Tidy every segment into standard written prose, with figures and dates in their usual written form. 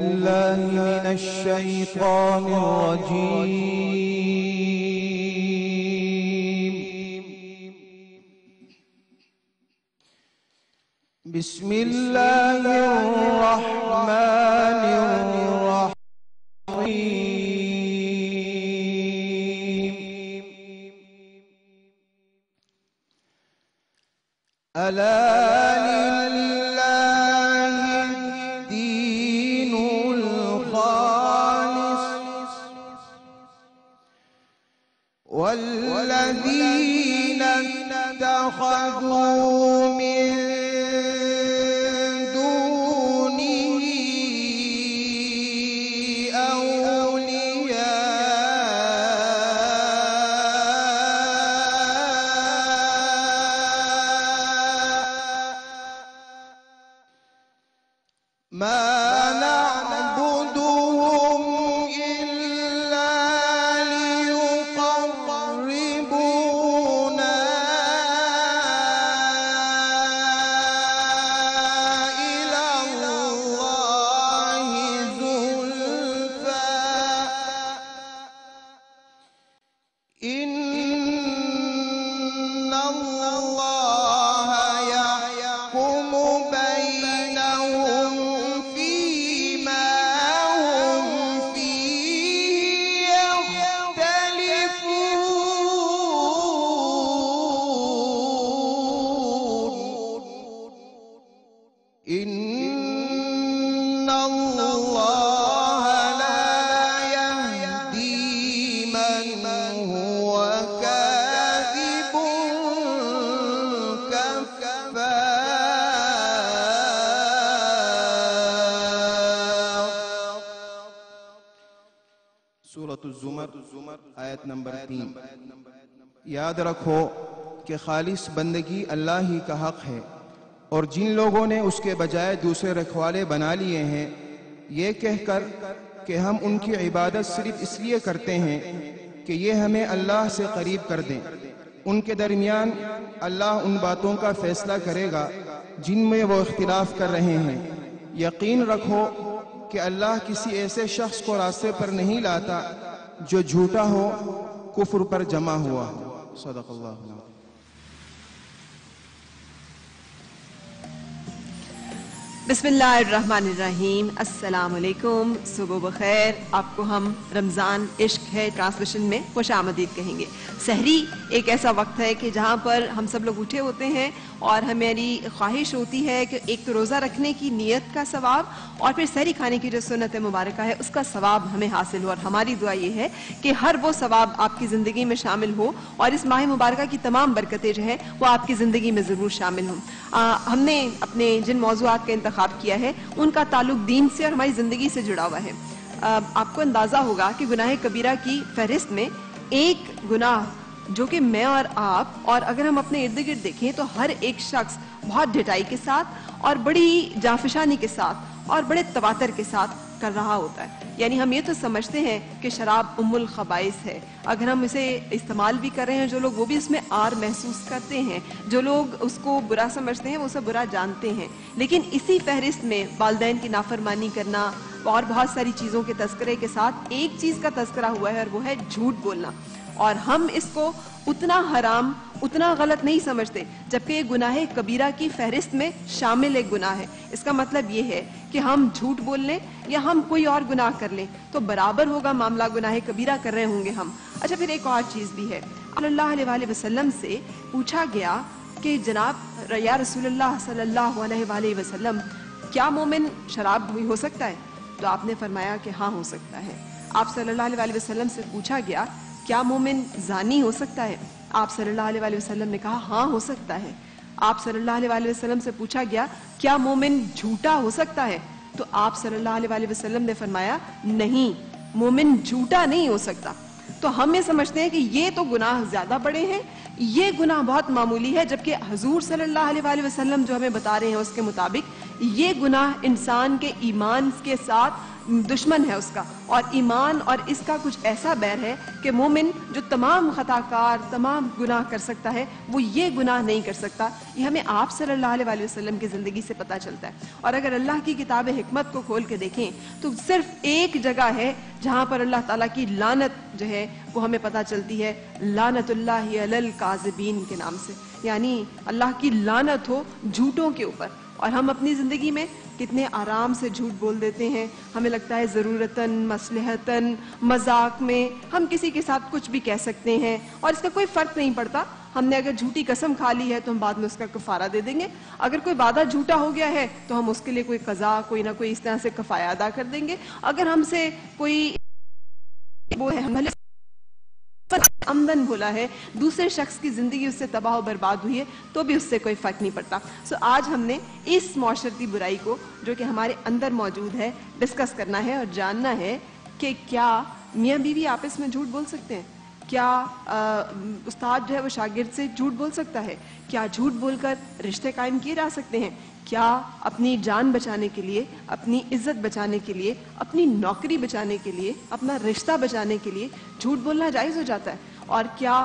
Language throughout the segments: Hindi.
बिल्लाहि मिनश शैतानिर रजीम। बिस्मिल्लाहिर रहमानिर रहीम। والذين اتخذوا من دونه أولياء ما अल तो ज़ुमर आयत नंबर 3। याद रखो कि खालिस बंदगी अल्लाह ही का हक है और जिन लोगों ने उसके बजाय दूसरे रखवाले बना लिए हैं ये कहकर कि हम उनकी इबादत सिर्फ इसलिए करते हैं कि ये हमें अल्लाह से करीब कर दें, उनके दरमियान अल्लाह उन बातों का फैसला करेगा जिनमें वो इख्तिलाफ कर रहे हैं। यकीन रखो कि अल्लाह किसी ऐसे शख्स को रास्ते पर नहीं लाता जो झूठा हो, कुफ्र पर जमा हुआ हो। सदक़ल्लाहु अलैहि। बिस्मिल्लाहिर्रहमानिर्रहीम। अस्सलाम वालेकुम, सुबह बखैर। आपको हम रमज़ान इश्क है ट्रांसमिशन में खुशामदीद कहेंगे। सहरी एक ऐसा वक्त है कि जहाँ पर हम सब लोग उठे होते हैं और हमारी ख्वाहिश होती है कि एक तो रोज़ा रखने की नीयत का सवाब और फिर सहरी खाने की जो सुन्नत मुबारक है उसका सवाब हमें हासिल हो। और हमारी दुआ ये है कि हर वो सवाब आपकी ज़िंदगी में शामिल हो और इस माह मुबारक की तमाम बरकतें जो हैं वो आपकी ज़िंदगी में ज़रूर शामिल हों। हमने अपने जिन मौज़ूआत का इंतखाब किया है उनका ताल्लुक दीन से और हमारी ज़िंदगी से जुड़ा हुआ है। आपको अंदाज़ा होगा कि गुनाह कबीरा की फहरिस्त में एक गुनाह जो कि मैं और आप और अगर हम अपने इर्द गिर्द देखें तो हर एक शख्स बहुत ढिठाई के साथ और बड़ी जाफिशानी के साथ और बड़े तवातर के साथ कर रहा होता है। यानी हम ये तो समझते हैं कि शराब उम्मुल खबाइस है, अगर हम इसे इस्तेमाल भी कर रहे हैं जो लोग वो भी इसमें आर महसूस करते हैं, जो लोग उसको बुरा समझते हैं वो सब बुरा जानते हैं। लेकिन इसी फहरिस्त में वालदैन की नाफरमानी करना और बहुत सारी चीज़ों के तस्करे के साथ एक चीज़ का तस्करा हुआ है और वो है झूठ बोलना। और हम इसको उतना हराम उतना गलत नहीं समझते जबकि ये गुनाह कबीरा की फहरिस्त में शामिल एक गुनाह है। इसका मतलब ये है कि हम झूठ बोल लें या हम कोई और गुनाह कर लें तो बराबर होगा मामला, गुनाह कबीरा कर रहे होंगे हम। अच्छा, फिर एक और चीज़ भी है। सल्लल्लाहु अलैहि वसल्लम से पूछा गया कि जनाब या रसूलुल्लाह सल्लल्लाहु अलैहि वसल्लम, क्या मोमिन शराब भी हो सकता है? तो आपने फरमाया कि हाँ हो सकता है। आप सल्लल्लाहु अलैहि वसल्लम से पूछा गया क्या मोमिन ज़ानी हो सकता है? आप सल्लल्लाहु अलैहि वसल्लम ने कहा हाँ हो सकता है। आप सल्लल्लाहु अलैहि वसल्लम से पूछा गया क्या मोमिन झूठा हो सकता है? तो आप सल्लल्लाहु अलैहि वसल्लम ने फरमाया नहीं, मोमिन झूठा नहीं हो सकता। तो हम ये समझते हैं कि ये तो गुनाह ज़्यादा बड़े हैं, ये गुनाह बहुत मामूली है, जबकि हजूर सल्लल्लाहु अलैहि वसल्लम जो हमें बता रहे हैं उसके मुताबिक ये गुनाह इंसान के ईमान के साथ दुश्मन है उसका, और ईमान और इसका कुछ ऐसा बैर है कि मोमिन जो तमाम खताकार तमाम गुनाह कर सकता है वो ये गुनाह नहीं कर सकता। ये हमें आप सल्लल्लाहु अलैहि वसल्लम की ज़िंदगी से पता चलता है। और अगर अल्लाह की किताब हिकमत को खोल के देखें तो सिर्फ एक जगह है जहाँ पर अल्लाह ताला की लानत जो है वो हमें पता चलती है, लानतुल्लाहि अलल काज़िबीन के नाम से, यानी अल्लाह की लानत हो झूठों के ऊपर। और हम अपनी ज़िंदगी में कितने आराम से झूठ बोल देते हैं, हमें लगता है ज़रूरतन मसलहतन मजाक में हम किसी के साथ कुछ भी कह सकते हैं और इसका कोई फ़र्क नहीं पड़ता। हमने अगर झूठी कसम खा ली है तो हम बाद में उसका कफ़ारा दे देंगे, अगर कोई वादा झूठा हो गया है तो हम उसके लिए कोई कज़ा कोई ना कोई इस तरह से कफ़ाया अदा कर देंगे। अगर हमसे कोई वो है हम आमदन भोला है, दूसरे शख्स की ज़िंदगी उससे तबाह और बर्बाद हुई है तो भी उससे कोई फ़र्क नहीं पड़ता। सो आज हमने इस माशरती बुराई को जो कि हमारे अंदर मौजूद है डिस्कस करना है और जानना है कि क्या मियाँ बीवी आपस में झूठ बोल सकते हैं, क्या उस्ताद जो है वो शागिर्द से झूठ बोल सकता है, क्या झूठ बोलकर रिश्ते कायम किए जा सकते हैं, क्या अपनी जान बचाने के लिए, अपनी इज्जत बचाने के लिए, अपनी नौकरी बचाने के लिए, अपना रिश्ता बचाने के लिए झूठ बोलना जायज़ हो जाता है, और क्या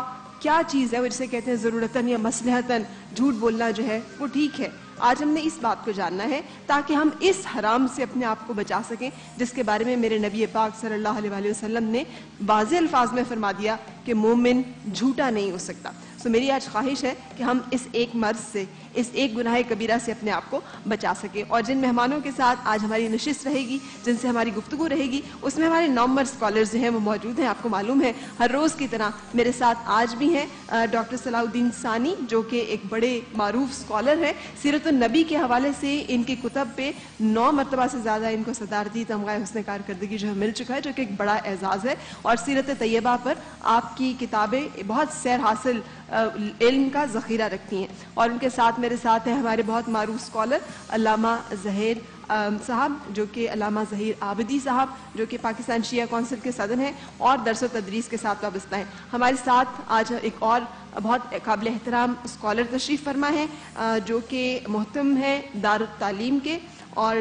क्या चीज़ है वो जिसे कहते हैं ज़रूरतन या मसलहतन झूठ बोलना जो है वो ठीक है। आज हमने इस बात को जानना है ताकि हम इस हराम से अपने आप को बचा सकें जिसके बारे में मेरे नबी पाक सल्लल्लाहु अलैहि वसल्लम ने वाज़े अल्फाज में फरमा दिया कि मोमिन झूठा नहीं हो सकता। तो मेरी आज ख्वाहिश है कि हम इस एक मर्ज़ से, इस एक गुनाह कबीरा से अपने आप को बचा सकें। और जिन मेहमानों के साथ आज हमारी नशिस्त रहेगी, जिनसे हमारी गुफ्तगू रहेगी, उसमें हमारे नामवर स्कॉलर्स जो हैं वो मौजूद हैं। आपको मालूम है हर रोज़ की तरह मेरे साथ आज भी हैं डॉक्टर सलाउद्दीन सानी जो कि एक बड़े मारूफ स्कॉलर हैं। सीरत नबी के हवाले से इनकी कुतब पे 9 मरतबा से ज़्यादा इनको सदारती तमगा हुस्न कारकर्दगी जो है मिल चुका है, जो कि एक बड़ा एज़ाज़ है। और सीरत तैयबा पर आपकी किताबें बहुत सैर हासिल इल्म का ज़ख़ीरा रखती हैं। और उनके साथ मेरे साथ हैं हमारे बहुत मारूफ स्कॉलर अल्लामा ज़हीर साहब जो कि अल्लामा ज़हीर आबदी साहब जो कि पाकिस्तान शिया कौंसिल के सदर हैं और दरस व तदरीस के साथ वाबस्ता हैं। हमारे साथ आज एक और बहुत काबिल एहतराम स्कॉलर तशरीफ़ फरमा है जो कि मोहतम हैं दारुत तालीम के और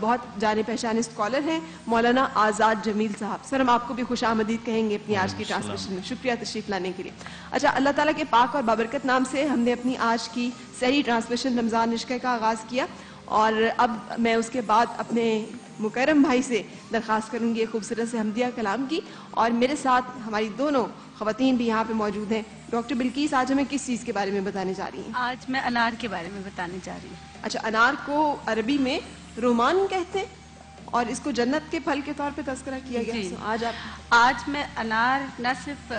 बहुत जाने पहचाने स्कॉलर हैं मौलाना आजाद जमील साहब। सर हम आपको भी खुश आमदीद कहेंगे अपनी आज की ट्रांसमिशन में। शुक्रिया तशरीफ़ लाने के लिए। अच्छा, अल्लाह ताला के पाक और बाबरकत नाम से हमने अपनी आज की सहरी ट्रांसमिशन रमज़ान इश्क का आगाज़ किया। और अब मैं उसके बाद अपने मुकर्रम भाई से दरख्वास्त करूँगी एक खूबसूरत से हमदिया कलाम की। और मेरे साथ हमारी दोनों ख़वातीन भी यहाँ पर मौजूद हैं। डॉक्टर बिल्कीस आज हमें किस चीज़ के बारे में बताने जा रही हैं? आज मैं अनार के बारे में बताने जा रही हूँ। अच्छा, अनार को अरबी में रोमान कहते हैं और इसको जन्नत के फल के तौर पे तस्करा किया गया। आज मैं अनार न सिर्फ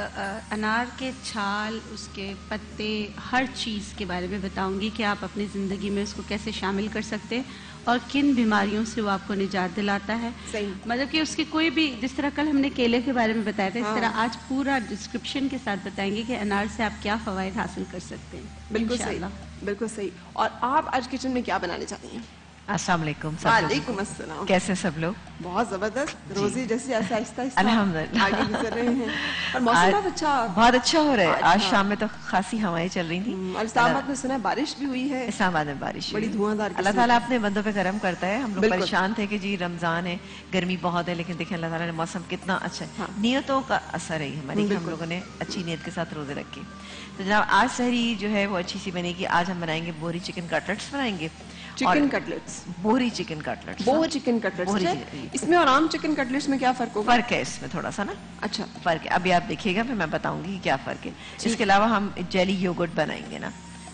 अनार के छाल, उसके पत्ते, हर चीज़ के बारे में बताऊंगी कि आप अपनी ज़िंदगी में उसको कैसे शामिल कर सकते हैं और किन बीमारियों से वो आपको निजात दिलाता है। सही, मतलब कि उसके कोई भी, जिस तरह कल हमने केले के बारे में बताया था, इस तरह आज पूरा डिस्क्रिप्शन के साथ बताएंगे कि अनार से आप क्या फ़वाद हासिल कर सकते हैं। बिल्कुल सही, बिल्कुल सही। और आप आज किचन में क्या बनाने चाहती हैं? अस्सलाम वालेकुम। वालेकुम अस्सलाम। कैसे सब लोग? बहुत जबरदस्त। रोजी जैसे आहिस्ता-आहिस्ता अल्हम्दुलिल्लाह आगे गुजर रहे हैं। और मौसम बहुत अच्छा हो रहा है। आज शाम में तो खासी हवाएं चल रही थी। और इस्लामाबाद में सुना बारिश भी हुई है। इस्लामाबाद में बारिश बड़ी धुआंधार। अल्लाह ताला अपने बंदों पे करम करता है। हम लोग परेशान थे कि जी रमजान है, गर्मी बहुत है, लेकिन देखें अल्लाह ताला ने मौसम कितना अच्छा है। नियतों का असर है हमारी, हम लोगों ने अच्छी नीयत के साथ रोजे रखे। तो जनाब आज सहरी जो है वो अच्छी सी बनेगी। आज हम बनाएंगे बोरी चिकन कटलेट्स बनाएंगे। चिकन कटलेट्स, बोरी चिकन कटलेट्स, बोरी चिकन कटलेट्स। इसमें और आम चिकन कटलेट्स में क्या फर्क होगा? फर्क है इसमें थोड़ा सा ना। अच्छा, फर्क है। अभी आप देखिएगा, फिर मैं बताऊंगी क्या फर्क है। इसके अलावा हम जेली योगर्ट बनाएंगे ना,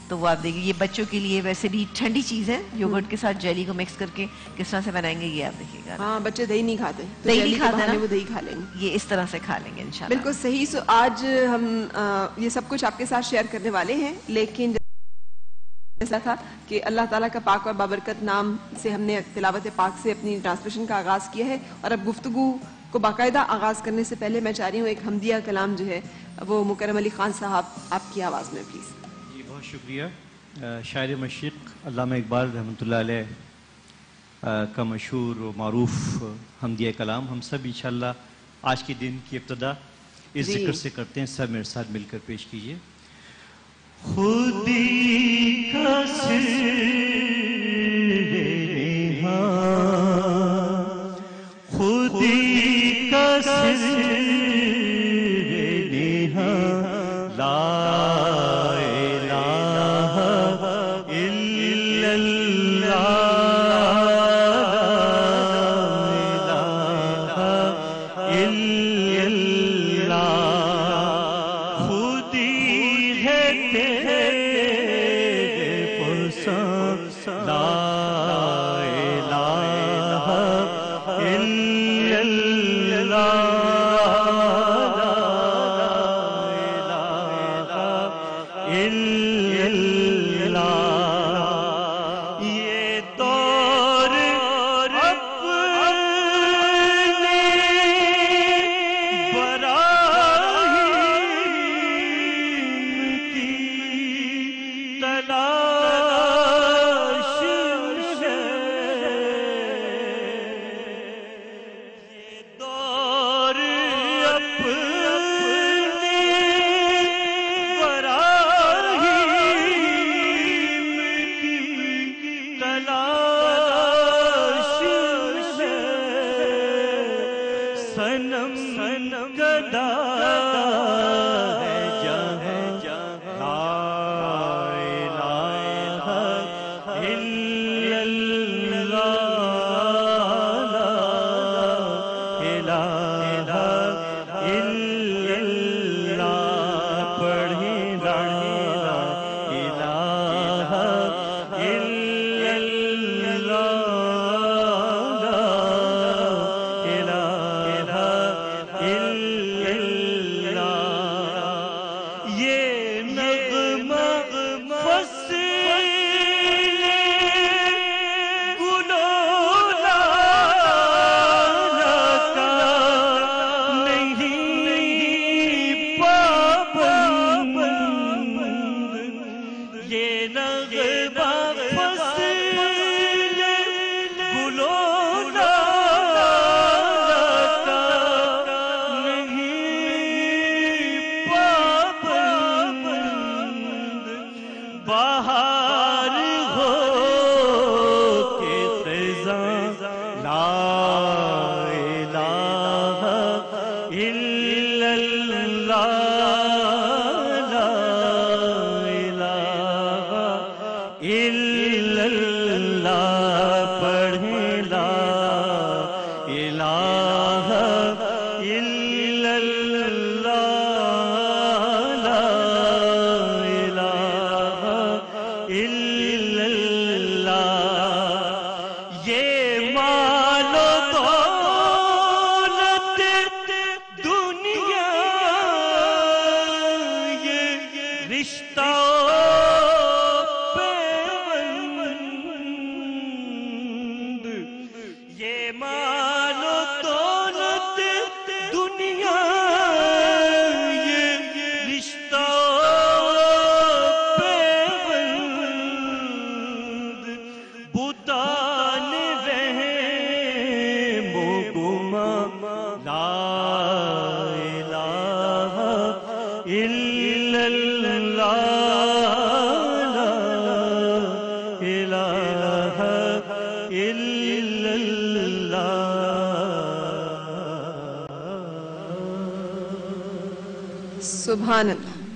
तो वो आप देखिए, ये बच्चों के लिए वैसे भी ठंडी चीज है। योगर्ट के साथ जेली को मिक्स करके किस तरह से बनाएंगे ये आप देखिएगा। हाँ, बच्चे दही नहीं खाते, दही नहीं खाते ना, वो दही खा लेंगे, ये इस तरह से खा लेंगे इंशाल्लाह। बिल्कुल सही। सो आज हम ये सब कुछ आपके साथ शेयर करने वाले हैं, लेकिन ऐसा था कि अल्लाह ताला का पाक और बाबरकत नाम से हमने तिलावत पाक से अपनी ट्रांसमिशन का आगाज़ किया है। और अब गुफ्तगू को बाकायदा आगाज़ करने से पहले मैं चाह रही हूँ एक हमदिया कलाम जो है वो मुकर्रम अली ख़ान साहब आपकी आवाज़ में प्लीज़। जी बहुत शुक्रिया। शायर मशरिक़ अल्लामा इकबाल रहमतुल्लाह अलैह का मशहूर व मारूफ़ हमदिया कलाम हम सब इंशाल्लाह आज के दिन की इब्तिदा इस ज़िक्र से करते हैं। सब मेरे साथ मिलकर पेश कीजिए। खुदी का सिर बेहा खुद खुदी का सिर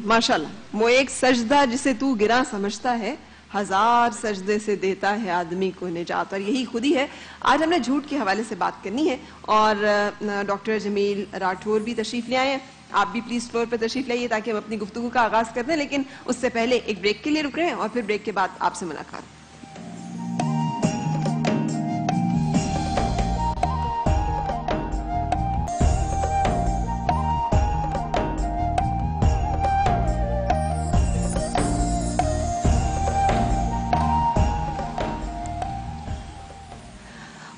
माशाल्लाह। वो एक सजदा जिसे तू गिरा समझता है, हजार सजदे से देता है आदमी को निजात। और यही खुदी है। आज हमने झूठ के हवाले से बात करनी है और डॉक्टर जमील राठौर भी तशरीफ ले आए हैं। आप भी प्लीज फ्लोर पर तशरीफ लाइए ताकि हम अपनी गुफ्तगू का आगाज कर दें। लेकिन उससे पहले एक ब्रेक के लिए रुक रहे हैं और फिर ब्रेक के बाद आपसे मुलाकात।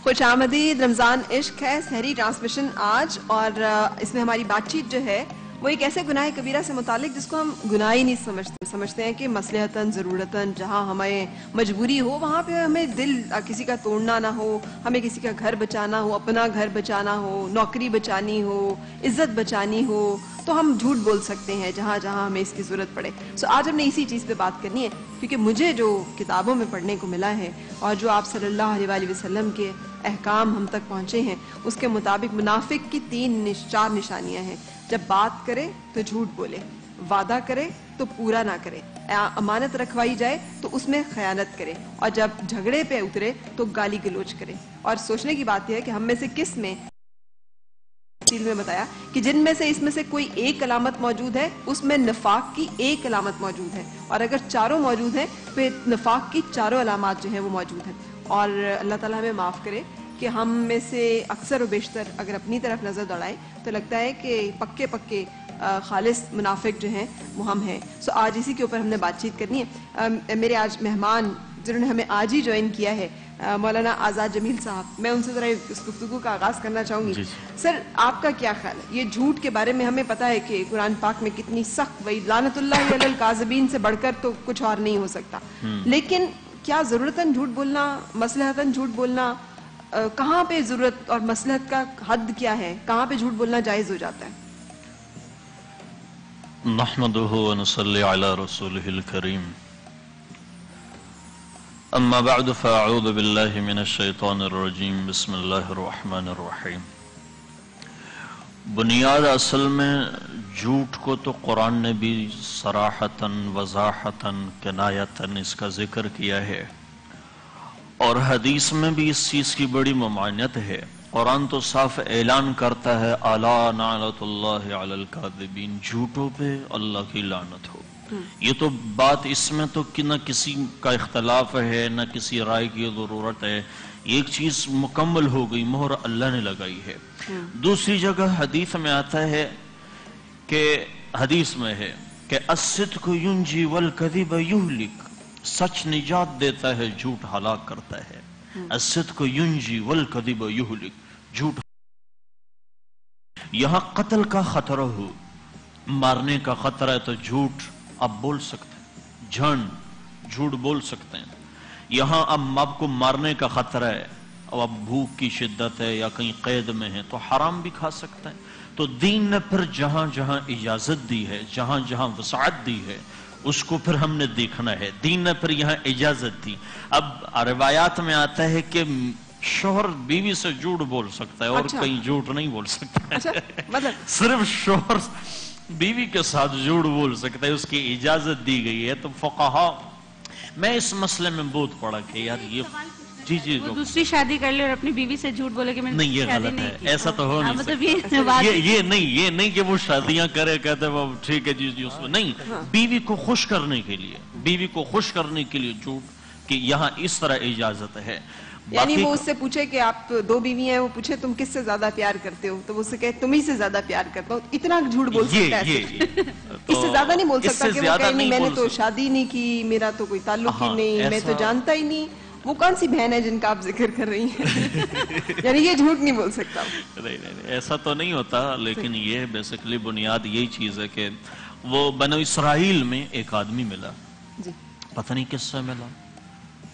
खुशामदीद, रमजान इश्क है, सहरी ट्रांसमिशन आज और इसमें हमारी बातचीत जो है वो एक ऐसे गुनाह कबीरा से मुतालिक जिसको हम गुनाह ही नहीं समझते हैं कि मसलहतन ज़रूरतन जहाँ हमें मजबूरी हो वहाँ पे हमें दिल किसी का तोड़ना ना हो, हमें किसी का घर बचाना हो, अपना घर बचाना हो, नौकरी बचानी हो, इज्जत बचानी हो, तो हम झूठ बोल सकते हैं जहाँ जहाँ हमें इसकी ज़रूरत पड़े। सो आज हमने इसी चीज़ पर बात करनी है क्योंकि मुझे जो किताबों में पढ़ने को मिला है और जो आप सल्लल्लाहु अलैहि वसल्लम के अहकाम हम तक पहुँचे हैं उसके मुताबिक मुनाफिक की चार निशानियाँ हैं। जब बात करे तो झूठ बोले, वादा करे तो पूरा ना करे, अमानत रखवाई जाए तो उसमें खयानत करे, और जब झगड़े पे उतरे तो गाली गलोच करे। और सोचने की बात यह है कि हम में से किस में बताया कि जिनमें से इसमें से कोई एक अलामत मौजूद है उसमें नफाक की एक अलामत मौजूद है, और अगर चारों मौजूद हैं फिर नफाक की चारों अलामत जो हैं वो मौजूद हैं। और अल्लाह ताला हमें माफ़ करे कि हम में से अक्सर और बेशतर अगर अपनी तरफ नज़र दौड़ाएं तो लगता है कि पक्के पक्के खालिस मुनाफिक जो हैं वो हम हैं। सो आज इसी के ऊपर हमने बातचीत करनी है। मेरे आज मेहमान जिन्होंने हमें आज ही ज्वाइन किया है मौलाना आजाद जमील साहब, मैं उनसे ज़रा इस गुफ्तगू का आगाज़ करना चाहूँगी। सर आपका क्या ख्याल है ये झूठ के बारे में? हमें पता है कि कुरान पाक में कितनी सख्त वही लानतुल्लाह अलल काज़िबीन से बढ़कर तो कुछ और नहीं हो सकता, लेकिन क्या ज़रूरतन झूठ बोलना, मसलहतन झूठ बोलना, कहाँ पे ज़रूरत और मसलहत का हद क्या है, कहाँ पे झूठ बोलना जायज़ हो जाता है? नहमदुहु व नसल्ली अला रसूलिहिल करीम। अम्मा बाद फ़अऊज़ु बिल्लाहि मिनश शैतानिर रजीम। बिस्मिल्लाहिर रहमानिर रहीम। बुनियाद असल में झूठ को तो कुरान ने भी सराहतन, वजाहतन, किनायतन इसका जिक्र किया है, और हदीस में भी इस चीज़ की बड़ी ममानियत है। कुरान तो साफ ऐलान करता है अला लानतुल्लाहि अलल काज़िबीन, झूठों पे अल्लाह की लानत हो। ये तो बात इसमें तो कि न किसी का इख्तलाफ है न किसी राय की ज़रूरत है, एक चीज़ मुकम्मल हो गई, मोहर अल्लाह ने लगाई है। दूसरी जगह हदीस में आता है कि हदीस में है कि अस्सिद्क़ु युंजी वल कज़िबु युहलिक, सच निजात देता है झूठ हलाक करता है। अस्सिद्क़ु युंजी वल कज़िबु युहलिक, झूठ। यहाँ कत्ल का खतरा हो, मारने का खतरा है तो झूठ आप बोल सकते हैं, झूठ बोल सकते हैं। यहाँ अब आपको मारने का खतरा है, अब आप भूख की शिद्दत है या कहीं कैद में है तो हराम भी खा सकते हैं। तो दीन ने फिर जहाँ जहाँ इजाज़त दी है, जहाँ जहाँ वसाअत दी है, उसको फिर हमने देखना है। दीन ने फिर यहाँ इजाज़त दी। अब रिवायात में आता है कि शोहर बीवी से झूठ बोल सकता है और अच्छा। कहीं झूठ नहीं बोल सकता अच्छा। मतलब सिर्फ शोहर बीवी के साथ झूठ बोल सकता है, उसकी इजाजत दी गई है। तो फुकाहा मैं इस मसले में बहुत पड़ा कि यार ये जी जी दूसरी शादी कर ले और अपनी बीवी से झूठ बोले कि मैंने नहीं, ये गलत है, ऐसा तो हो नहीं सकता। ये नहीं कि वो शादियां करे कहते वो ठीक है जी जी उसमें नहीं, बीवी को खुश करने के लिए झूठ कि यहाँ इस तरह इजाजत है। यानी वो उससे पूछे कि आप दो बीवियां हैं, वो पूछे तुम किससे ज्यादा प्यार करते हो, तो वो उससे कहे तुम ही से ज्यादा प्यार करता हूँ, इतना झूठ बोल सकता है। तो इससे ज्यादा नहीं बोल सकता कि वो कहे नहीं मैंने तो शादी नहीं की, मेरा तो कोई ताल्लुक ही नहीं, मैं तो जानता ही नहीं। वो कौन सी बहन है जिनका आप जिक्र कर रही हैं? यानी ये झूठ नहीं बोल सकता। नहीं नहीं ऐसा तो नहीं होता, लेकिन ये बेसिकली बुनियाद यही चीज है कि वो बनो इसराइल में एक आदमी मिला, पता नहीं किससे मिला,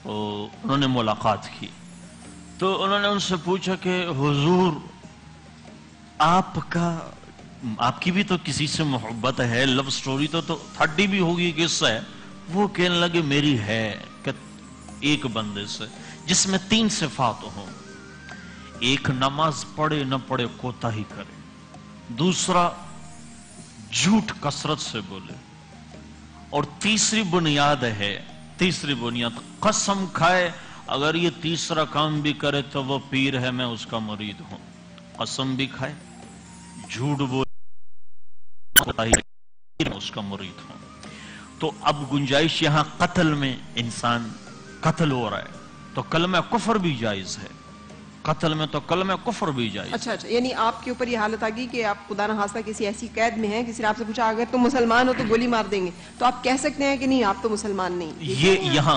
तो उन्होंने मुलाकात की तो उन्होंने उनसे पूछा कि हुजूर आपकी भी तो किसी से मोहब्बत है, लव स्टोरी तो थर्टी भी होगी किससे है। वो कहने लगे मेरी है कि एक बंदे से जिसमें तीन सिफात हों, एक नमाज पढ़े न पढ़े कोताही करे, दूसरा झूठ कसरत से बोले, और तीसरी बुनियाद कसम खाए अगर ये तीसरा काम भी करे तो वो पीर है, मैं उसका मुरीद हूं। कसम भी खाए, झूठ बोले, उसका मुरीद हूं। तो अब गुंजाइश यहाँ कत्ल में, इंसान कत्ल हो रहा है तो कलमा कुफर भी जायज है, कत्ल में तो कलमा कुफर भी जायज। अच्छा अच्छा, यानी आपके ऊपर ये हालत आ गई कि आप खुदा ना खास्ता किसी ऐसी कैद में हैं, किसी ने आपसे पूछा अगर तुम मुसलमान हो तो गोली मार देंगे, तो आप कह सकते हैं कि नहीं आप तो मुसलमान नहीं। ये यहाँ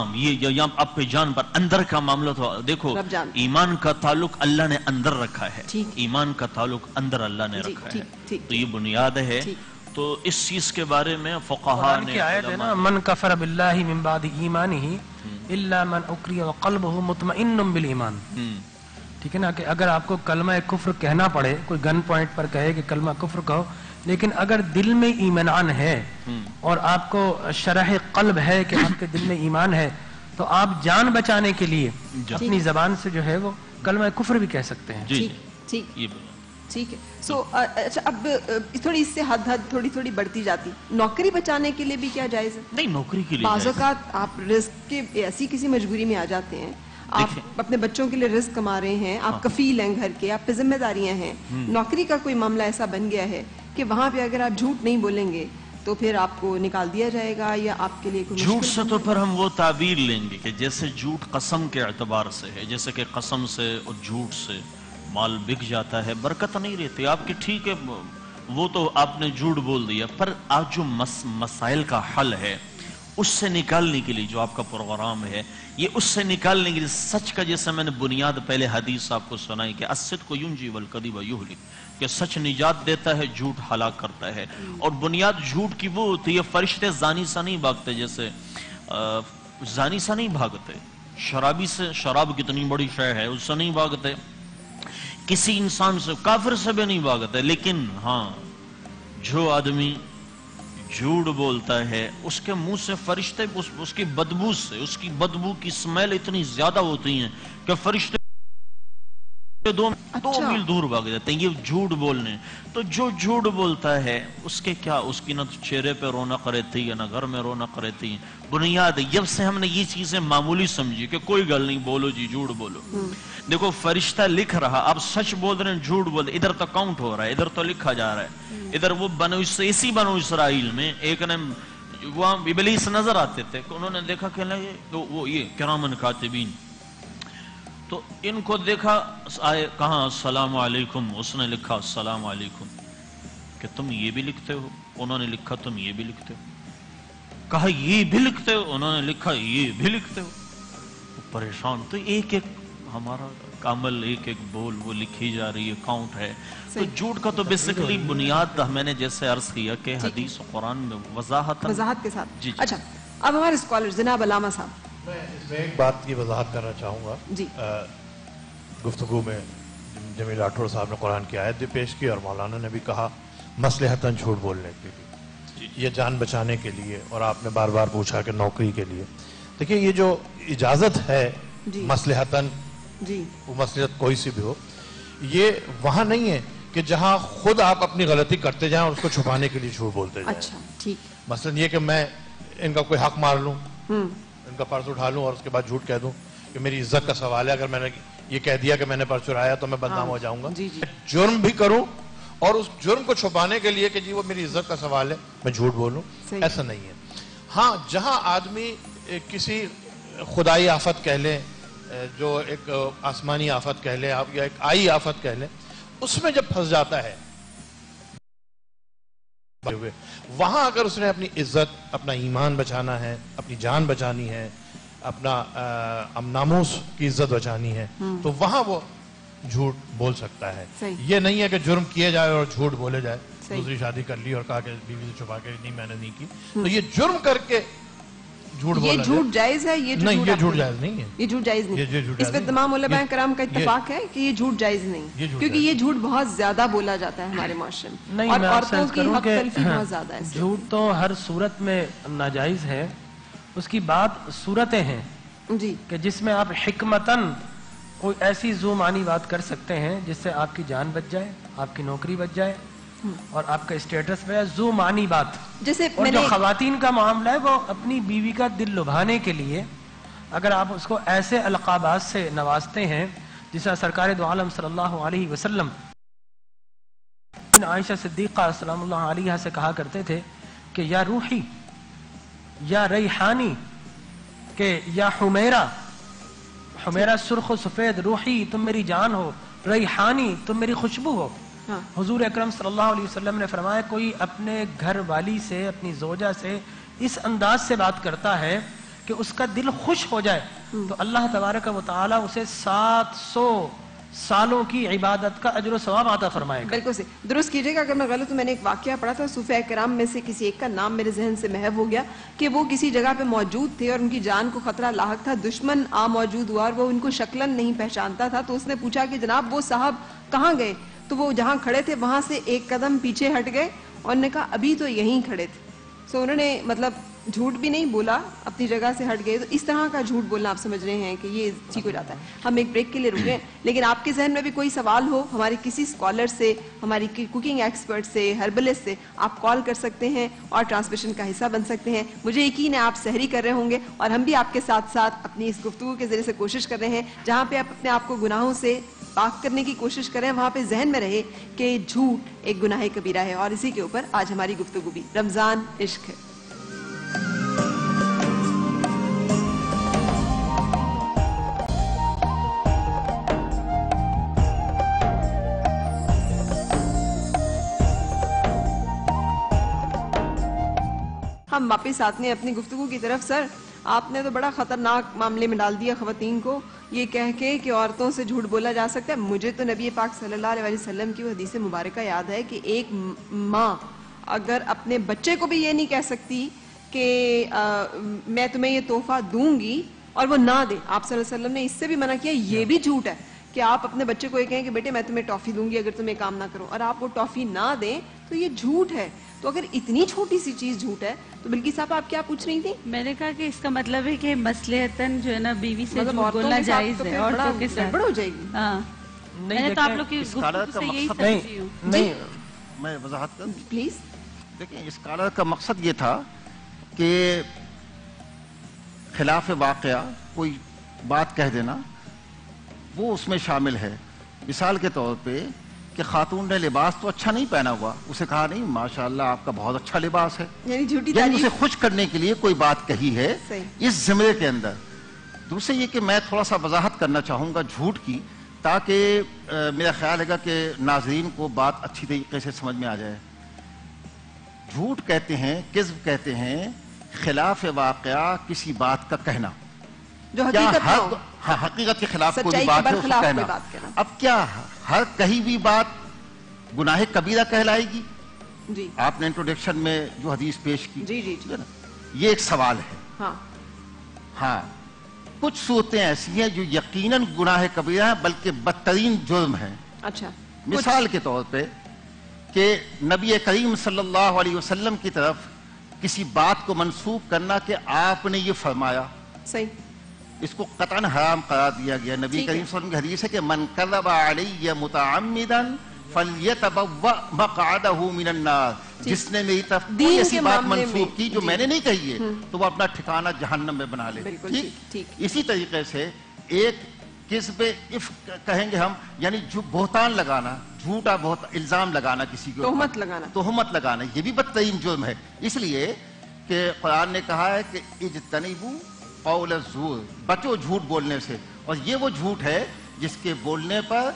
आप पे जान पर अंदर का मामला तो देखो, ईमान का ताल्लुक अल्लाह ने अंदर रखा है, ईमान का ताल्लुक अंदर अल्लाह ने रखा है। तो ये बुनियाद है। तो इस चीज के बारे में फुकाहा ने आयत है ना, मन कफर बिल्लाहि मिन बाद ईमानिही इल्ला मन उक्रिय व क़ल्बुहु मुतमइन्नुम बिल ईमान। ठीक है ना, कि अगर आपको कलमा कुफ्र कहना पड़े, कोई गन पॉइंट पर कहे कि कलमा कुफ्र कहो, लेकिन अगर दिल में ईमान है और आपको शरह कल्ब है कि आपके दिल में ईमान है, तो आप जान बचाने के लिए अपनी जबान से जो है वो कलमा कुफ्र भी कह सकते हैं। ठीक है। अच्छा, अब थोड़ी इससे हद थोड़ी बढ़ती जाती। नौकरी बचाने के लिए भी क्या जायज़ है? नहीं, नौकरी के लिए बाज़ औक़ात आप रिस्क के ऐसी किसी मजबूरी में आ जाते हैं, आप अपने बच्चों के लिए रिस्क कमा रहे हैं, आप कफील हैं घर के, आप पे जिम्मेदारियां हैं, नौकरी का कोई मामला ऐसा बन गया है कि वहाँ पे अगर आप झूठ नहीं बोलेंगे तो फिर आपको निकाल दिया जाएगा या आपके लिए कोई झूठ से तो फिर हम वो ताबीर लेंगे कि जैसे झूठ कसम के एतबार से है, जैसे कि कसम से और झूठ से माल बिक जाता है, बरकत नहीं रहती आपकी। ठीक है, वो तो आपने झूठ बोल दिया, पर आज जो मसाइल का हल है उससे निकालने के लिए जो आपका प्रोग्राम है, ये उससे निकालने के लिए सच का, जैसे मैंने बुनियाद पहले हदीस आपको सुनाई कि अस्सद को युंजी वल कदीब युहलिक, कि सच निजात देता है, झूठ हलाक करता है। और बुनियाद झूठ की वो होती है, फरिश्ते जानी सा नहीं भागते, जैसे जानी सा नहीं भागते, शराबी से, शराब कितनी बड़ी शय है उससे नहीं भागते, किसी इंसान से, काफिर से भी नहीं भागता है। लेकिन हाँ, जो आदमी झूठ बोलता है उसके मुंह से फरिश्ते उसकी बदबू से, उसकी बदबू की स्मेल इतनी ज्यादा होती है कि फरिश्ते दो मील दूर भाग जाते हैं ये झूठ बोलने। तो जो झूठ बोलता है उसके क्या, उसकी ना तो चेहरे पे रौनक रहती है, ना घर में रौनक रहती है। बुनियाद जब से हमने ये चीजें मामूली समझी कि कोई गल नहीं, बोलो जी, झूठ बोलो। देखो, फरिश्ता लिख रहा, आप सच बोल रहे हैं, झूठ बोल, इधर तो काउंट हो रहा है, इधर तो लिखा जा रहा है, इधर वो इसी बनो इसराइल में एक ने वहां इबलीस नजर आते थे, उन्होंने देखा कहने तो वो ये किरामन कातिबीन, तो इनको देखा, आए, कहा अस्सलाम वालेकुम, उसने लिखा अस्सलाम वालेकुम, कि तुम ये भी लिखते हो, उन्होंने लिखा तुम ये भी लिखते हो, कहा ये भी लिखते हो, उन्होंने लिखा ये भी लिखते हो। तो परेशान, तो एक एक हमारा कामल, एक एक बोल वो लिखी जा रही है, काउंट है। तो झूठ का तो बेसिकली बुनियाद मैंने जैसे अर्ज किया कि हदीस और कुरान में वजाहत के साथ। जी, अच्छा, अब हमारे स्कॉलर जनाब अल्लामा साहब, मैं इसमें एक बात की वजाहत करना चाहूँगा। गुफ्तगू में जमील राठौर साहब ने कुरान की आयत भी पेश की और मौलाना ने भी कहा मसलहतन झूठ बोलने के लिए, यह जान बचाने के लिए, और आपने बार बार पूछा कि नौकरी के लिए। देखिए, ये जो इजाज़त है मसलहतन, वो मसलहत कोई सी भी हो, ये वहाँ नहीं है कि जहाँ खुद आप अपनी गलती करते जाएँ और उसको छुपाने के लिए झूठ बोलते जाएँ। मसलन ये कि मैं इनका कोई हक मार लूँ, इनका पर्स उठा लूँ और उसके बाद झूठ कह दूँ कि मेरी इज्जत का सवाल है, अगर मैंने ये कह दिया कि मैंने पर्स चुराया तो मैं बदनाम हो जाऊंगा। जुर्म भी करूँ और उस जुर्म को छुपाने के लिए कि जी वो मेरी इज्जत का सवाल है, मैं झूठ बोलूँ, ऐसा नहीं है। हाँ, जहाँ आदमी किसी खुदाई आफत कह लें, जो एक आसमानी आफत कह लें आप, या एक आई आफत कह लें, उसमें जब फंस जाता है, वहां अगर उसने अपनी इज्जत, अपना ईमान बचाना है, अपनी जान बचानी है, अपना नामूस की इज्जत बचानी है, तो वहां वो झूठ बोल सकता है। ये नहीं है कि जुर्म किए जाए और झूठ बोले जाए, दूसरी शादी कर ली और कहा कि बीवी से छुपा के नहीं मैंने नहीं की, तो ये जुर्म करके झूठ बोलना झूठ जायज है। ये नहीं, ये झूठ जायज नहीं है, ये झूठ जायज नहीं। इस पे तमाम उलेमाए कराम का इत्तेफाक है कि ये झूठ जायज नहीं, क्योंकि ये झूठ बहुत ज्यादा बोला जाता है हमारे माशरे में, और औरतों की हक तलफी बहुत ज्यादा है। झूठ तो हर सूरत में नाजायज है, उसकी बात सूरतें हैं जी, कि जिसमें आप हिकमतन कोई ऐसी जुमानी बात कर सकते हैं जिससे आपकी जान बच जाए, आपकी नौकरी बच जाए और आपका स्टेटस में जो मानी बात। जैसे और जो खवातीन का मामला है, वो अपनी बीवी का दिल लुभाने के लिए अगर आप उसको ऐसे अलकाबात से नवाजते हैं जिसका सरकार दो आलम सल्लल्लाहु अलैहि वसल्लम आयशा सिद्दीक़ा सल्लल्लाहु अलैहा से कहा करते थे कि या रूही, या रैहानी, के या हुमेरा, हुमेरा सुर्ख सफ़ेद, रूही तुम मेरी जान हो, रैहानी तुम मेरी खुशबू हो। हुजूर अकरम सल्लल्लाहु अलैहि वसल्लम ने फरमाया, कोई अपने घर वाली से, अपनी जोजा से इस अंदाज से बात करता है कि उसका दिल खुश हो जाए, तो अल्लाह तबारक व तआला उसे 700 सालों की इबादत का अजर व सवाब आता फरमाएगा। बिल्कुल से दुरुस्त कीजिएगा अगर मैं गलत हूँ। मैंने एक वाकया पढ़ा था, सूफिया किराम में से किसी एक का नाम मेरे जहन से महव हो गया कि वो किसी जगह पे मौजूद थे और उनकी जान को खतरा लाहक था, दुश्मन आ मौजूद हुआ और वो उनको शक्लन नहीं पहचानता था। तो उसने पूछा कि जनाब वो साहब कहाँ गए, तो वो जहाँ खड़े थे वहाँ से एक कदम पीछे हट गए और उन्होंने कहा अभी तो यहीं खड़े थे। सो उन्होंने मतलब झूठ भी नहीं बोला, अपनी जगह से हट गए। तो इस तरह का झूठ बोलना आप समझ रहे हैं कि ये ठीक हो जाता है। हम एक ब्रेक के लिए रुके, लेकिन आपके जहन में भी कोई सवाल हो हमारे किसी स्कॉलर से, हमारी कुकिंग एक्सपर्ट से, हर्बलिस्ट से, आप कॉल कर सकते हैं और ट्रांसमिशन का हिस्सा बन सकते हैं। मुझे यकीन है आप सहरी कर रहे होंगे और हम भी आपके साथ साथ अपनी इस गुफ्तगू के जरिए से कोशिश कर रहे हैं जहाँ पे आप अपने आप को गुनाहों से पाक करने की कोशिश करें। वहाँ पे जहन में रहे कि झूठ एक गुनाह कबीरा है और इसी के ऊपर आज हमारी गुफ्तगू भी रमजान इश्क है। हम वापस आते हैं अपनी गुफ्तगू की तरफ। सर आपने तो बड़ा खतरनाक मामले में डाल दिया ख़वातीन को, ये कह के कि औरतों से झूठ बोला जा सकता है। मुझे तो नबी पाक सल्लल्लाहु अलैहि वसल्लम की वो हदीस मुबारक याद है कि एक माँ अगर अपने बच्चे को भी ये नहीं कह सकती कि मैं तुम्हें ये तोहफा दूंगी और वो ना दे, आप सल्लल्लाहु अलैहि वसल्लम ने इससे भी मना किया। ये भी झूठ है कि आप अपने बच्चे को ये कहें कि बेटे मैं तुम्हें टॉफ़ी दूंगी अगर तुम ये काम ना करो और आप वो टॉफ़ी ना दें, तो ये झूठ है। तो अगर इतनी छोटी सी चीज़ झूठ है तो बिल्कुल साहब आप क्या पूछ रही थी? मैंने कहा कि इसका मतलब है कि मसलेहतन जो है ना बीवी से मतलब बोलना जायज़ है और तो किस गड़बड़ हो जाएगी। हां मैंने तो आप लोग की गुफ्तगू से यही समझी हूं। नहीं मैं वजाहत करूं प्लीज। देखिए इस काला का मकसद ये था कि खिलाफ वाकया कोई बात कह देना वो उसमें शामिल है। मिसाल के तौर पे कि खातून ने लिबास तो अच्छा नहीं पहना हुआ, उसे कहा नहीं माशाल्लाह आपका बहुत अच्छा लिबास है, यानी उसे खुश करने के लिए कोई बात कही है इस ज़िम्मे के अंदर। दूसरे ये कि मैं थोड़ा सा वजाहत करना चाहूँगा झूठ की, ताकि मेरा ख्याल है कि नाजरीन को बात अच्छी तरीके से समझ में आ जाए। झूठ कहते हैं, किस्म कहते हैं खिलाफ वाकया किसी बात का कहना जो हकीकत के खिलाफ कोई बात है उसको कहना। अब क्या हर कहीं भी बात गुनाह कबीरा कहलाएगी जी। आपने इंट्रोडक्शन में जो हदीस पेश की जी जी जी ना, ये एक सवाल है। हाँ कुछ सूरतें ऐसी हैं जो यकीनन गुनाह कबीरा है बल्कि बदतरीन जुर्म है। अच्छा मिसाल के तौर पे कि नबी करीम सल्लल्लाहु अलैहि वसल्लम की तरफ किसी बात को मंसूब करना कि आपने ये फरमाया, सही इसको कतन हराम करार दिया गया। नबी करीम सल्लल्लाहु अलैहि वसल्लम की हदीस है कि मन कज़्ज़ब अलैया मुतअम्मिदन फल्यतबव्वा मक़अदहू मिनन नार, जिसने मेरी तरफ कोई ऐसी बात मंसूब की जो मैंने नहीं कही है तो वो अपना ठिकाना जहन्नम में बना ले। ठीक इसी तरीके से एक किस्म इफ्क कहेंगे हम, यानी जो बोहतान लगाना, झूठा बहुत इल्जाम लगाना किसी को, तोहमत लगाना, तोहमत लगाना ये भी बदतरीन जुर्म है। इसलिए कि कुरान ने कहा है कि इज्तनिबू कौल ज़ूर, बचो झूठ बोलने से। और ये वो झूठ है जिसके बोलने पर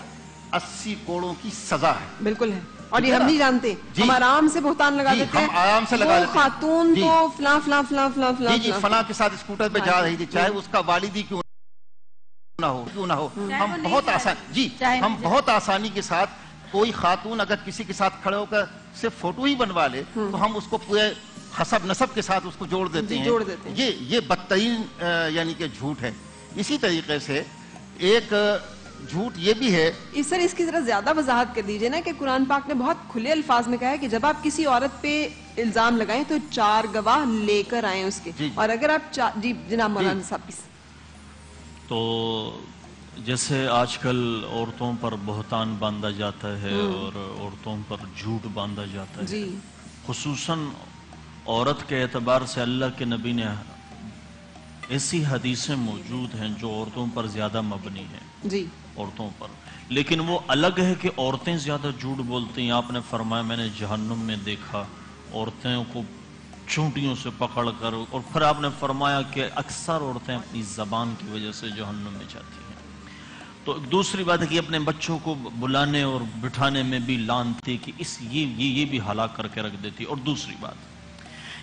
80 कोड़ों की सजा है। बिल्कुल है और ये हम नहीं जानते, हम आराम से बोहतान लगा देते हैं, हम आराम से लगा देते हैं। खातून को फला फला फला फला फला जी फला के साथ स्कूटर पे जा रही थी, चाहे उसका वालिदी क्यों ना हो हम बहुत आसान जी हम बहुत आसानी के साथ कोई खातून अगर किसी के साथ खड़े होकर सिर्फ फोटो ही बनवा ले तो हम उसको पूरे हसब नसब के साथ उसको जोड़ देते हैं। ये बदतरीन यानी कि झूठ है। इसी तरीके से एक झूठ ये भी है। इस सर इसकी जरा ज्यादा वजाहत कर दीजिए ना कि कुरान पाक ने बहुत खुले अल्फाज में कहा है कि जब आप किसी औरत पे इल्जाम लगाएं तो 4 गवाह लेकर आए उसके। और अगर आप जी जनाब मौलाना साहब तो जैसे आजकल औरतों पर बहतान बांधा जाता है और औरतों पर झूठ बांधा जाता है, खुसूसन औरत के एतबार से अल्लाह के नबी ने ऐसी हदीसें मौजूद हैं जो औरतों पर ज़्यादा मबनी हैं जी, औरतों पर। लेकिन वो अलग है कि औरतें ज़्यादा झूठ बोलती हैं। आपने फरमाया मैंने जहन्नुम में देखा औरतों को चूंटियों से पकड़कर, और फिर आपने फरमाया कि अक्सर औरतें अपनी ज़बान की वजह से जहन्नुम में जाती हैं। तो दूसरी बात है कि अपने बच्चों को बुलाने और बिठाने में भी लानती कि इस ये भी हलाक करके रख देती। और दूसरी बात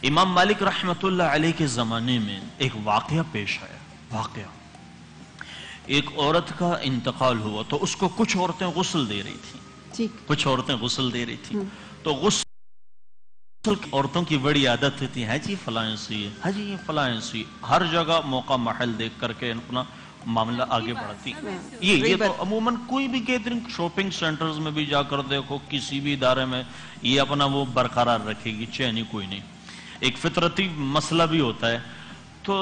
इमाम मालिक रहमतुल्लाह अलैह के ज़माने में एक वाकया पेश आया, वाकया एक औरत का इंतकाल हुआ तो उसको कुछ औरतें गुस्ल दे रही थी, ठीक, कुछ औरतें गुस्ल दे रही थी। तो गुस्ल औरतों की बड़ी आदत होती है जी फलांसी, है जी ये फलांसी, हर जगह मौका महल देख करके अपना मामला आगे बढ़ती। ये तो अमूमन कोई भी गैदरिंग शॉपिंग सेंटर्स में भी जाकर देखो, किसी भी इदारे में ये अपना वो बरकरार रखेगी, चैनी कोई नहीं। एक फितरती मसला भी होता है। तो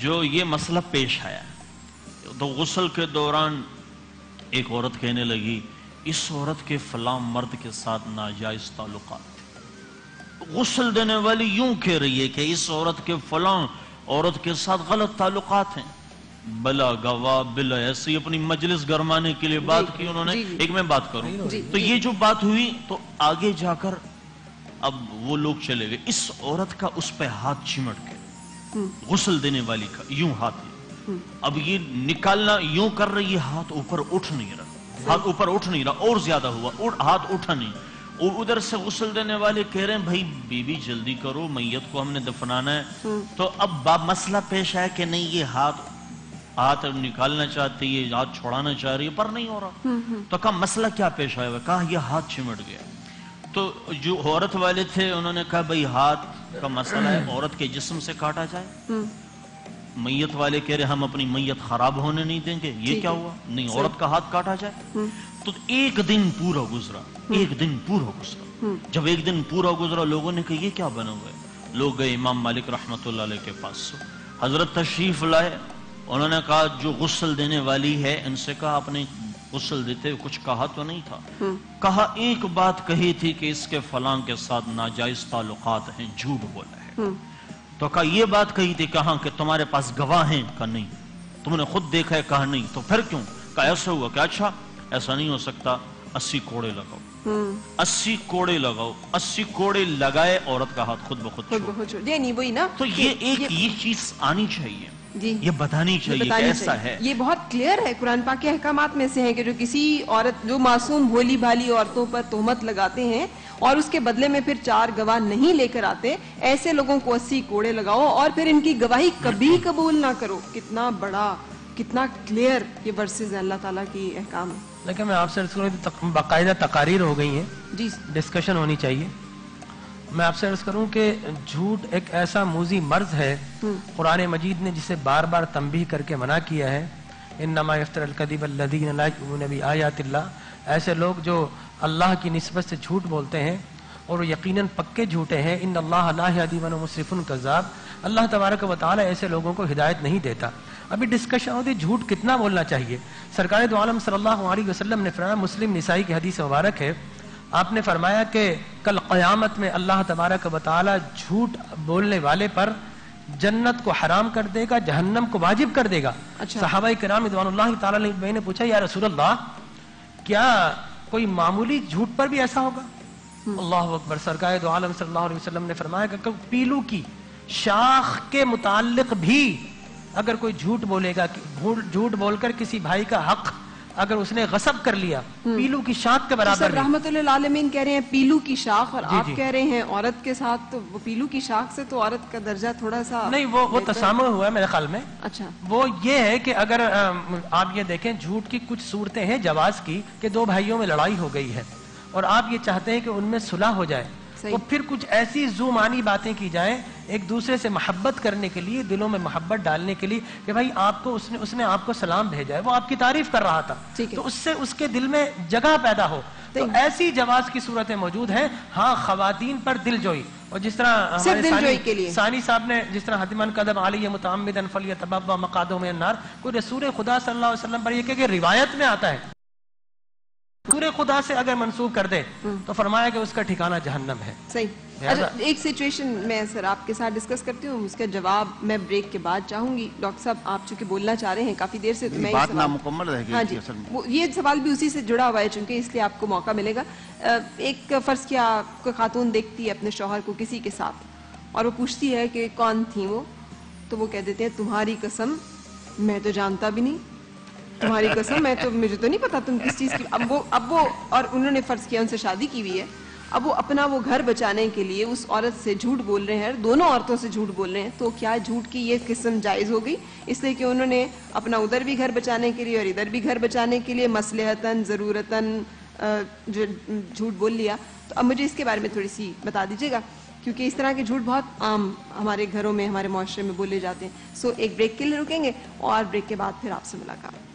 जो ये मसला पेश आया तो गुस्ल के दौरान एक औरत कहने लगी इस औरत के फलां मर्द के साथ नाजायज ताल्लुकात। गुस्ल देने वाली यूं कह रही है कि इस औरत के फलां औरत के साथ गलत ताल्लुकात हैं। बला गवा बिला ऐसी अपनी मजलिस गरमाने के लिए बात की उन्होंने। एक मैं बात करूं तो ये जो बात हुई तो आगे जाकर अब वो लोग चले गए। इस औरत का उस पे हाथ चिमट के गुस्ल देने वाली का यूं हाथ, अब ये निकालना यूं कर रही है, हाथ ऊपर उठ नहीं रहा, हाथ ऊपर उठ नहीं रहा, और ज्यादा हुआ और हाथ उठा नहीं। और उधर से गुस्ल देने वाले कह रहे हैं भाई बीबी जल्दी करो, मैयत को हमने दफनाना है। तो अब मसला पेश आया कि नहीं ये हाथ निकालना चाहती है, हाथ छोड़ाना चाह रही है पर नहीं हो रहा। तो कहा मसला क्या पेश आया हुआ, कहा यह हाथ चिमट गया। तो जो औरत वाले थे उन्होंने कहा भाई हाथ का मसला है, औरत के जिस्म से काटा जाए। मैयत वाले कह रहे हम अपनी मैयत खराब होने नहीं देंगे। ये क्या हुआ, नहीं औरत का हाथ काटा जाए। तो एक दिन पूरा गुजरा, एक दिन पूरा गुजरा। जब एक दिन पूरा गुजरा लोगों ने कहा ये क्या बना हुआ है। लोग गए इमाम मालिक रहमतुल्लाह अलैह के पास, हजरत तशरीफ लाए। उन्होंने कहा जो गुस्ल देने वाली है इनसे कहा आपने गुस्ल देते कुछ कहा तो नहीं था। कहा एक बात कही थी कि इसके फलां के साथ नाजायज ताल्लुकात हैं, झूठ बोला है। तो कहा ये बात कही थी, कहा कि तुम्हारे पास गवाह हैं, कहा नहीं। तुमने खुद देखा है, कहा नहीं। तो फिर क्यों, कहा ऐसा हुआ कि अच्छा ऐसा नहीं हो सकता, 80 कोड़े लगाओ। 80 कोड़े लगाओ। 80 कोड़े लगाए औरत का हाथ खुद ब खुद नहीं वही ना। तो ये एक ये चीज आनी चाहिए, ये बतानी चाहिए कि ऐसा है। ये बहुत क्लियर है, कुरान पाक के अहकामात में से है कि जो किसी औरत जो मासूम भोली भाली औरतों पर तोहमत लगाते हैं और उसके बदले में फिर 4 गवाह नहीं लेकर आते, ऐसे लोगों को 80 कोड़े लगाओ और फिर इनकी गवाही कभी कबूल ना करो। कितना बड़ा, कितना क्लियर ये वर्सेज अल्लाह ताला की अहकाम है। लेकिन मैं आपसे अर्ज करूँ तो बाकायदा तकारीर हो गई है जी, डिस्कशन होनी चाहिए। मैं आपसे अर्ज करूं कि झूठ एक ऐसा मोजी मर्ज है, कुरान मजीद ने जिसे बार बार तंबीह करके मना किया है। इन्नमा यफ्तरल कज़िब अल्लज़ीना ला युमिनूना बि आयातिल्लाह, ऐसे लोग जो अल्लाह की निस्बत से झूठ बोलते हैं और वो यकीनन पक्के झूठे हैं। इन्नल्लाह ला यहदी मन मुसरिफुन कज़्ज़ाब, अल्लाह तबारक व तआला ऐसे लोगों को हिदायत नहीं देता। अभी डिस्कशन होती झूठ कितना बोलना चाहिए। सरकार दो आलम सल्लल्लाहु अलैहि वसल्लम ने फरमाया, मुस्लिम निसाई की हदीस मुबारक है, आपने फरमाया कि कल क़यामत में अल्लाह तबारक व तआला झूठ बोलने वाले पर जन्नत को हराम कर देगा, जहन्नम को वाजिब कर देगा। अच्छा। सहाबाए किराम रिज़वानुल्लाह तआला अलैहिम ने पूछा, या रसूलल्लाह क्या कोई मामूली झूठ पर भी ऐसा होगा? अल्लाह अकबर। सरकार दो आलम सल्लल्लाहु अलैहि वसल्लम ने फरमाया कि पीलू की शाख के मुतालिक भी अगर कोई झूठ बोलेगा, झूठ बोलकर किसी भाई का हक अगर उसने गसब कर लिया, पीलू की शाख के बराबर। रहमतुल्लाह अलमीन कह रहे हैं पीलू की शाख, और आप कह रहे हैं औरत के साथ। तो वो पीलू की शाख से तो औरत का दर्जा थोड़ा सा नहीं, वो तसामुह हुआ है मेरे ख्याल में। अच्छा। वो ये है कि अगर आप ये देखें, झूठ की कुछ सूरतें हैं जवाज की, कि दो भाइयों में लड़ाई हो गई है और आप ये चाहते हैं कि उनमें सुलह हो जाए, तो फिर कुछ ऐसी जुमानी बातें की जाएं एक दूसरे से मोहब्बत करने के लिए, दिलों में मोहब्बत डालने के लिए कि भाई आपको उसने आपको सलाम भेजा है, वो आपकी तारीफ कर रहा था, तो उससे उसके दिल में जगह पैदा हो। तो ऐसी जवाज की सूरतें मौजूद हैं। हाँ, खवातीन पर दिलजोई, और जिस तरह सानी साहब ने जिस तरह हदिमन कदम आलिय मुताम्मिदन फलियतबव्वा मक़ादहु मिनन्नार, कोई रसूल खुदा सल्लल्लाहु अलैहि वसल्लम पर यह कि रिवायत में आता है, पूरे खुदा से अगर मंसूब कर दे तो फरमाया कि उसका ठिकाना जहन्नम है। सही। अच्छा, एक सिचुएशन मैं सर आपके साथ डिस्कस करती हूँ, उसका जवाब मैं ब्रेक के बाद चाहूंगी। डॉक्टर साहब आप चूंकि बोलना चाह रहे हैं काफी देर से, तो मैं बात नामुकम्मल रह गई। हाँ जी, ये सवाल भी उसी से जुड़ा हुआ है चूंकि, इसलिए आपको मौका मिलेगा। एक फर्ज किया कोई खातून देखती है अपने शौहर को किसी के साथ और वो पूछती है कि कौन थी वो, तो वो कह देते हैं तुम्हारी कसम मैं तो जानता भी नहीं, तुम्हारी कसम मैं तो, मुझे तो नहीं पता तुम किस चीज़ की। अब वो और उन्होंने फर्ज किया उनसे शादी की हुई है अब वो अपना वो घर बचाने के लिए उस औरत से झूठ बोल रहे हैं, दोनों औरतों से झूठ बोल रहे हैं, तो क्या झूठ की ये किस्म जायज़ हो गई? इसलिए कि उन्होंने अपना उधर भी घर बचाने के लिए और इधर भी घर बचाने के लिए मसलहतन ज़रूरतन जो झूठ बोल लिया। तो अब मुझे इसके बारे में थोड़ी सी बता दीजिएगा, क्योंकि इस तरह के झूठ बहुत आम हमारे घरों में, हमारे माशरे में बोले जाते हैं। सो एक ब्रेक के लिए रुकेंगे और ब्रेक के बाद फिर आपसे मुलाकात।